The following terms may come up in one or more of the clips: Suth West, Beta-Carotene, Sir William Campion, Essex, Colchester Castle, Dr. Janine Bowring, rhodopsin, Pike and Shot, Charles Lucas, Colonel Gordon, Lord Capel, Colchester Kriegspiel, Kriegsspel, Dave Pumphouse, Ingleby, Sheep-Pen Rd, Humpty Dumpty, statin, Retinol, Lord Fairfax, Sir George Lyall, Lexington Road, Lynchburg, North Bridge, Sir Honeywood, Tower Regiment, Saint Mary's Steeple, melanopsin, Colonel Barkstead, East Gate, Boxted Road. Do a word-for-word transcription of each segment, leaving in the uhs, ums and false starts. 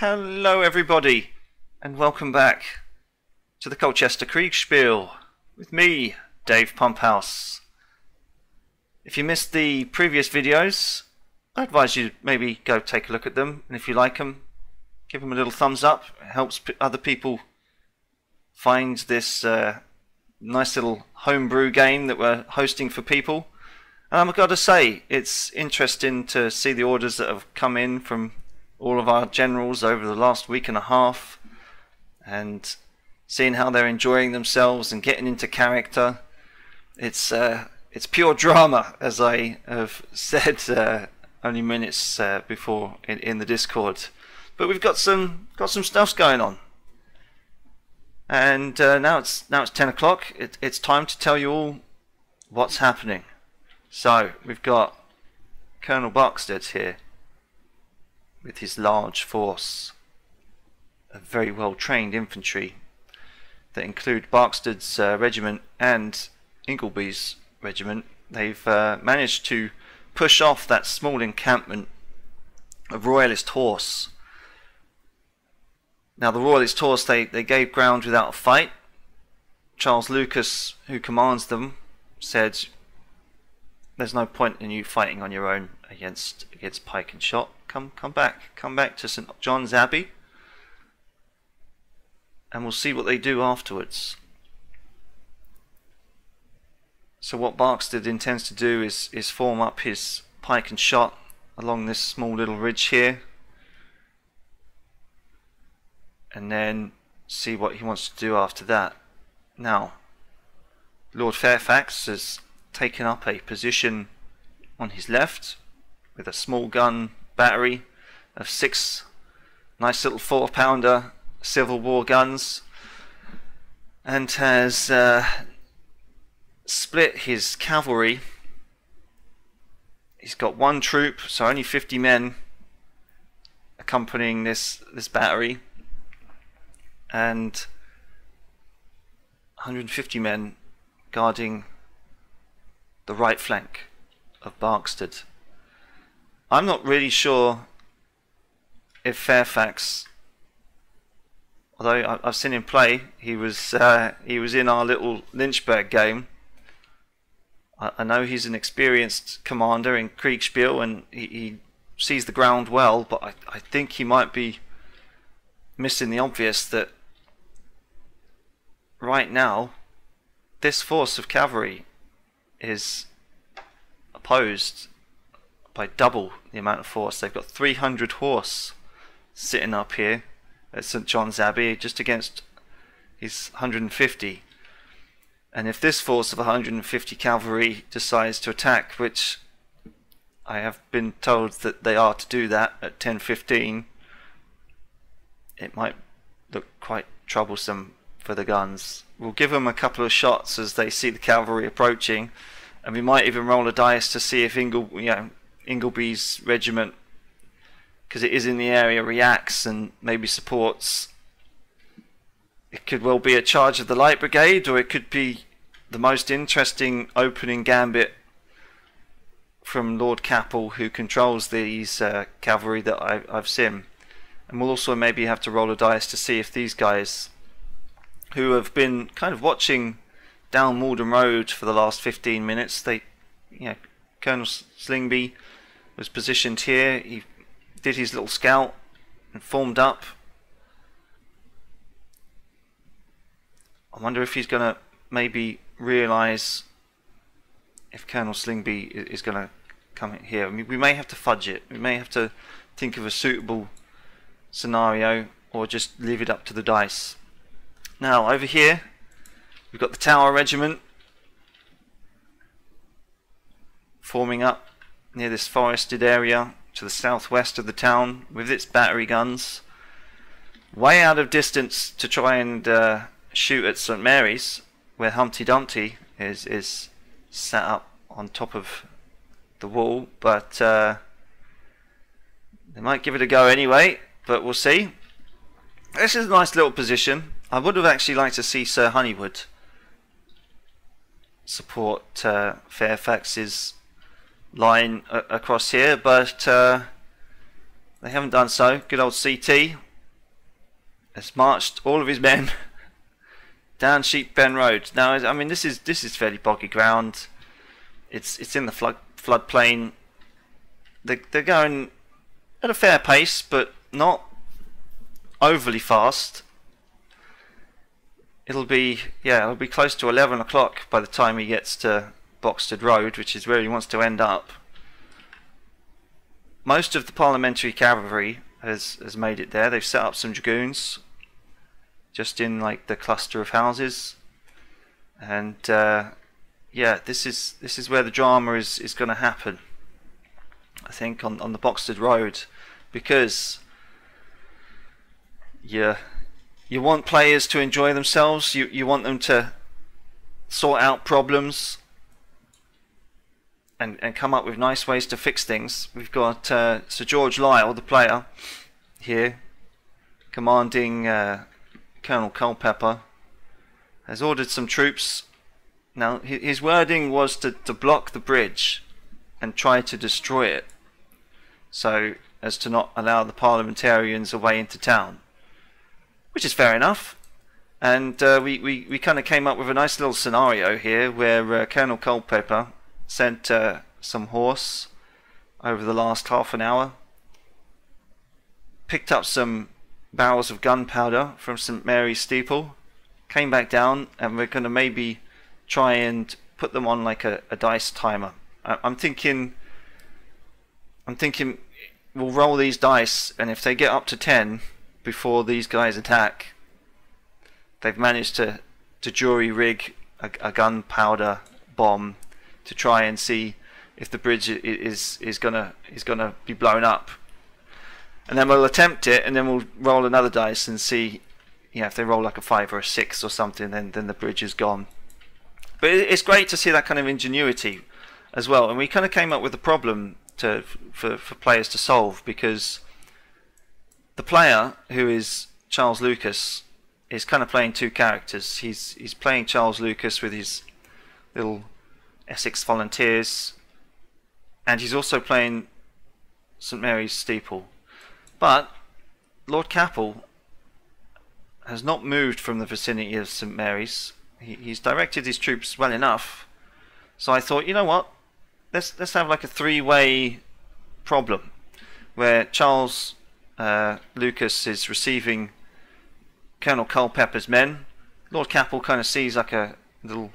Hello everybody, and welcome back to the Colchester Kriegspiel with me, Dave Pumphouse. If you missed the previous videos, I advise you maybe go take a look at them, and if you like them, give them a little thumbs up. It helps p other people find this uh, nice little homebrew game that we're hosting for people. And I've got to say, it's interesting to see the orders that have come in from all of our generals over the last week and a half, and seeing how they're enjoying themselves and getting into character. It's uh, it's pure drama, as I have said uh, only minutes uh, before in, in the Discord. But we've got some got some stuffs going on, and uh, now it's now it's ten o'clock. It, it's time to tell you all what's happening. So we've got Colonel Barkstead here with his large force of very well trained infantry that include Barkstead's uh, regiment and Ingleby's regiment. They've uh, managed to push off that small encampment of Royalist horse. Now the Royalist horse, they, they gave ground without a fight. Charles Lucas, who commands them, said, "There's no point in you fighting on your own against against pike and shot. Come, come back, come back to Saint John's Abbey, and we'll see what they do afterwards." So what Barkstead intends to do is is form up his pike and shot along this small little ridge here, and then see what he wants to do after that. Now, Lord Fairfax has taken up a position on his left with a small gun battery of six nice little four pounder Civil War guns, and has uh, split his cavalry. He's got one troop, so only fifty men accompanying this this battery, and one hundred fifty men guarding the right flank of Barkstead. I'm not really sure if Fairfax, although I've seen him play, he was uh, he was in our little Lynchburg game. I, I know he's an experienced commander in Kriegspiel, and he, he sees the ground well, but I, I think he might be missing the obvious that right now this force of cavalry is opposed by double the amount of force. They've got three hundred horse sitting up here at Saint John's Abbey just against his one hundred fifty, and if this force of one hundred fifty cavalry decides to attack, which I have been told that they are to do that at ten fifteen, it might look quite troublesome for the guns. We'll give them a couple of shots as they see the cavalry approaching, and we might even roll a dice to see if Ingle, you know, Ingleby's regiment, because it is in the area, reacts and maybe supports. It could well be a charge of the Light Brigade, or it could be the most interesting opening gambit from Lord Capel, who controls these uh, cavalry that I, I've seen. And we'll also maybe have to roll a dice to see if these guys, who have been kind of watching down Malden Road for the last fifteen minutes, they, you know, Colonel Slingsby was positioned here. He did his little scout and formed up. I wonder if he's going to maybe realise if Colonel Slingsby is going to come in here. I mean, we may have to fudge it. We may have to think of a suitable scenario, or just leave it up to the dice. Now over here we've got the Tower Regiment forming up near this forested area to the southwest of the town with its battery guns, way out of distance to try and uh, shoot at Saint Mary's, where Humpty Dumpty is is sat up on top of the wall, but uh, they might give it a go anyway, but we'll see. This is a nice little position. I would have actually liked to see Sir Honeywood support uh, Fairfax's line across here, but uh, they haven't done so. Good old C T has marched all of his men down Sheep-Pen Road. Now, I mean, this is this is fairly boggy ground. It's it's in the flood floodplain. They they're going at a fair pace, but not overly fast. It'll be yeah, it'll be close to eleven o'clock by the time he gets to Boxted Road, which is where he wants to end up. Most of the Parliamentary cavalry has has made it there. They've set up some dragoons just in like the cluster of houses, and uh, yeah, this is this is where the drama is is going to happen, I think, on on the Boxted Road, because yeah, you want players to enjoy themselves. You you want them to sort out problems and and come up with nice ways to fix things. We've got uh, Sir George Lyall, the player here, commanding uh, Colonel Culpepper, has ordered some troops. Now his wording was to, to block the bridge and try to destroy it so as to not allow the parliamentarians a way into town, which is fair enough. And uh, we, we, we kind of came up with a nice little scenario here where uh, Colonel Culpepper sent uh, some horse over the last half an hour, picked up some barrels of gunpowder from Saint Mary's Steeple, came back down, and we're going to maybe try and put them on like a, a dice timer. I, I'm thinking I'm thinking we'll roll these dice, and if they get up to ten before these guys attack, they've managed to, to jury rig a, a gunpowder bomb to try and see if the bridge is is gonna is gonna be blown up. And then we'll attempt it, and then we'll roll another dice and see, you know, if they roll like a five or a six or something, then then the bridge is gone. But it's great to see that kind of ingenuity as well. And we kind of came up with a problem to for for players to solve, because the player, who is Charles Lucas, is kind of playing two characters. He's he's playing Charles Lucas with his little Essex Volunteers, and he's also playing Saint Mary's Steeple. But Lord Capel has not moved from the vicinity of Saint Mary's. He, he's directed his troops well enough. So I thought, you know what? Let's let's have like a three-way problem where Charles uh, Lucas is receiving Colonel Culpepper's men. Lord Capel kind of sees like a little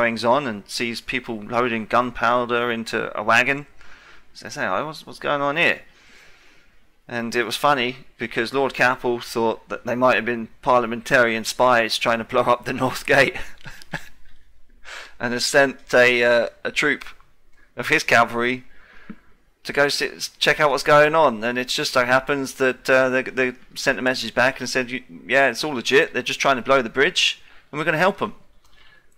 goings on and sees people loading gunpowder into a wagon. So they say, oh, what's, what's going on here? And it was funny because Lord Capel thought that they might have been parliamentarian spies trying to blow up the North Gate, and has sent a uh, a troop of his cavalry to go sit, check out what's going on. And it just so happens that uh, they, they sent a message back and said, yeah, it's all legit. They're just trying to blow the bridge, and we're going to help them.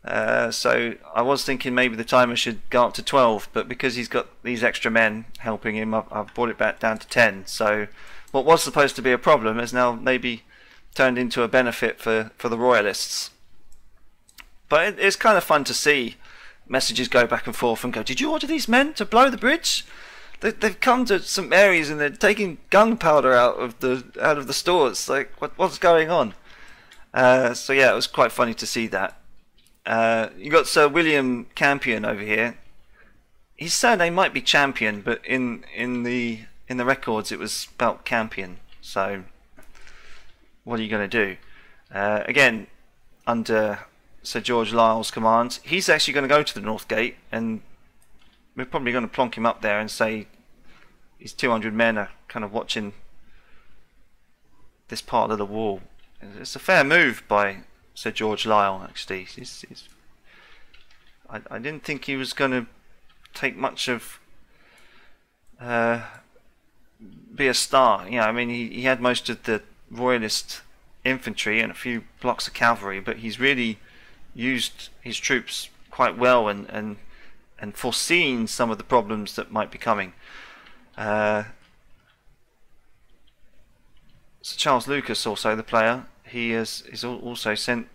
Uh, so I was thinking maybe the timer should go up to twelve, but because he's got these extra men helping him, I've, I've brought it back down to ten. So what was supposed to be a problem has now maybe turned into a benefit for, for the Royalists. But it, it's kind of fun to see messages go back and forth and go, did you order these men to blow the bridge? They, they've come to Saint Mary's and they're taking gunpowder out of the out of the stores. Like, what, what's going on? Uh, so yeah, it was quite funny to see that. Uh, you got Sir William Campion over here. His surname might be Champion, but in in the in the records it was spelt Campion. So what are you going to do? Uh, again, under Sir George Lyle's command, he's actually going to go to the North Gate, and we're probably going to plonk him up there and say his two hundred men are kind of watching this part of the wall. It's a fair move by Sir George Lyall, actually. He's, he's, I, I didn't think he was going to take much of uh, be a star. You know, I mean, he, he had most of the Royalist infantry and a few blocks of cavalry, but he's really used his troops quite well and and and foreseen some of the problems that might be coming. Uh, Sir Charles Lucas, also the player, he has is also sent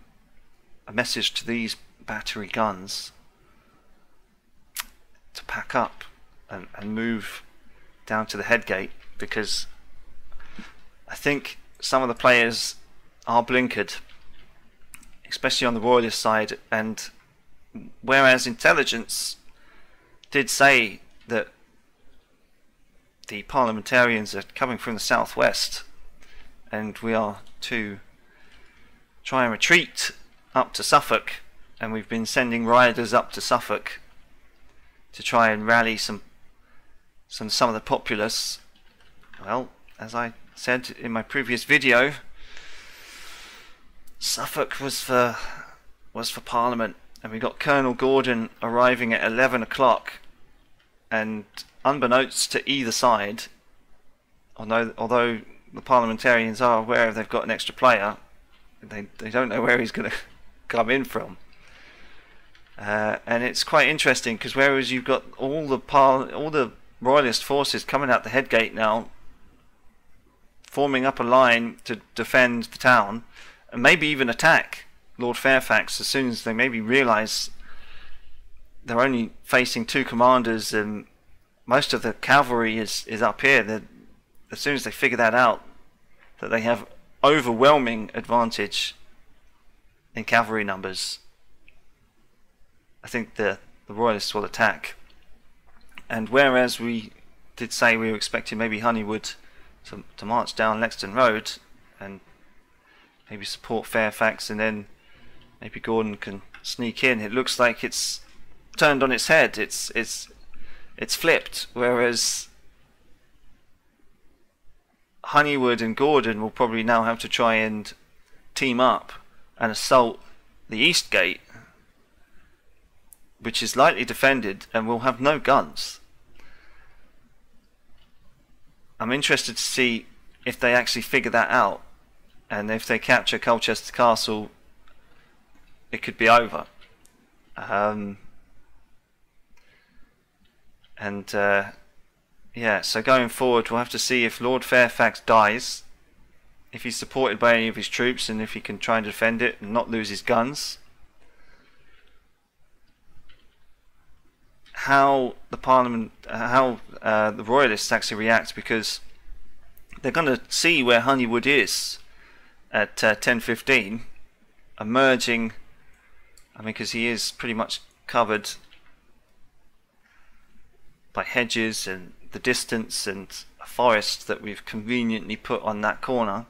a message to these battery guns to pack up and, and move down to the Head Gate, because I think some of the players are blinkered, especially on the royalist side. And whereas intelligence did say that the parliamentarians are coming from the southwest and we are to try and retreat up to Suffolk, and we've been sending riders up to Suffolk to try and rally some some some of the populace. Well, as I said in my previous video, Suffolk was for was for Parliament, and we got Colonel Gordon arriving at eleven o'clock, and unbeknownst to either side, although although the parliamentarians are aware they've got an extra player, they they don't know where he's going to come in from. Uh, and it's quite interesting because whereas you've got all the par all the royalist forces coming out the Head Gate now, forming up a line to defend the town, and maybe even attack Lord Fairfax as soon as they maybe realise they're only facing two commanders and most of the cavalry is is up here. They're, as soon as they figure that out, that they have overwhelming advantage in cavalry numbers, I think the, the royalists will attack. And whereas we did say we were expecting maybe Honeywood to, to march down Lexington Road and maybe support Fairfax, and then maybe Gordon can sneak in, it looks like it's turned on its head. It's it's it's flipped. Whereas Honeywood and Gordon will probably now have to try and team up and assault the East Gate, which is lightly defended and will have no guns. I'm interested to see if they actually figure that out, and if they capture Colchester Castle, it could be over. Um, and uh, yeah, so going forward we'll have to see if Lord Fairfax dies, if he's supported by any of his troops, and if he can try and defend it and not lose his guns. How the Parliament, how uh, the Royalists actually react, because they're going to see where Honeywood is at uh, ten fifteen, emerging. I mean, because he is pretty much covered by hedges and the distance and a forest that we've conveniently put on that corner.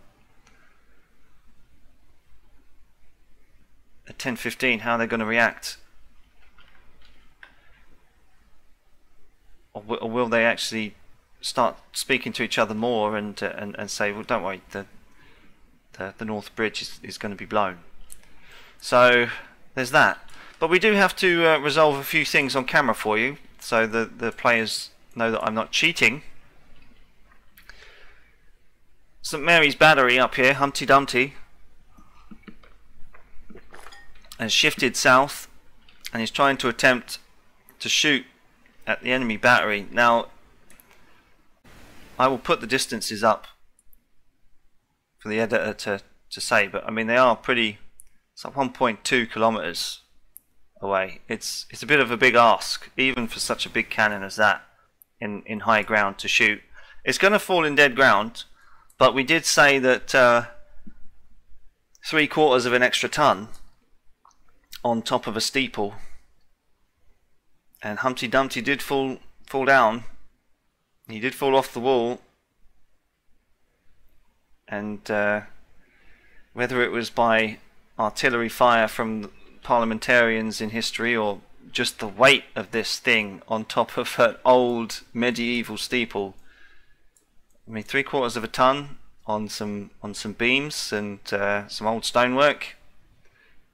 At ten fifteen, how they're going to react, or, w or will they actually start speaking to each other more and uh, and and say, well, don't worry, the the, the North Bridge is, is going to be blown. So there's that. But we do have to uh, resolve a few things on camera for you, so the the players know that I'm not cheating. Saint Mary's Battery up here, Humpty Dumpty, has shifted south and is trying to attempt to shoot at the enemy battery. Now, I will put the distances up for the editor to, to say, but I mean they are pretty, it's like one point two kilometers away. It's it's a bit of a big ask, even for such a big cannon as that in, in high ground to shoot. It's going to fall in dead ground, but we did say that uh, three quarters of an extra ton on top of a steeple, and Humpty Dumpty did fall fall down. He did fall off the wall, and uh, whether it was by artillery fire from parliamentarians in history or just the weight of this thing on top of an old medieval steeple, I mean three quarters of a ton on some on some beams and uh, some old stonework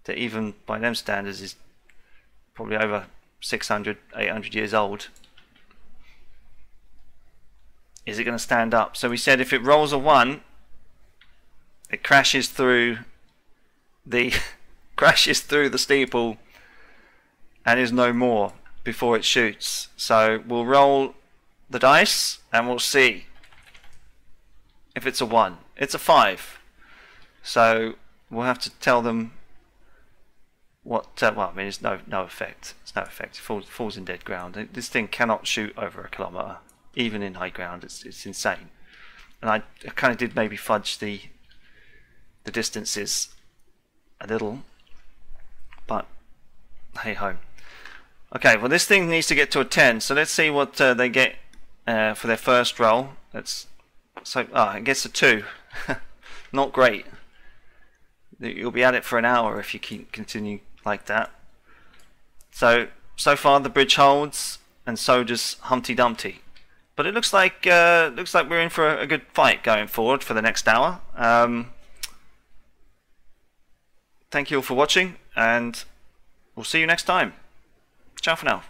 that even by them standards is probably over six hundred, eight hundred years old. Is it going to stand up? So we said if it rolls a one, it crashes through the crashes through the steeple and is no more before it shoots. So we'll roll the dice and we'll see if it's a one. It's a five. So we'll have to tell them what. Uh, well, I mean, it's no no effect. It's no effect. It falls falls in dead ground. This thing cannot shoot over a kilometre. Even in high ground, it's it's insane. And I, I kind of did maybe fudge the The distance is a little, but hey ho. Okay, well this thing needs to get to a ten, so let's see what uh, they get uh, for their first roll. Let's, so ah, oh, it gets a two. Not great. You'll be at it for an hour if you keep continue like that. So so far the bridge holds, and so does Humpty Dumpty. But it looks like uh, looks like we're in for a good fight going forward for the next hour. Um, thank you all for watching, and we'll see you next time. Ciao for now.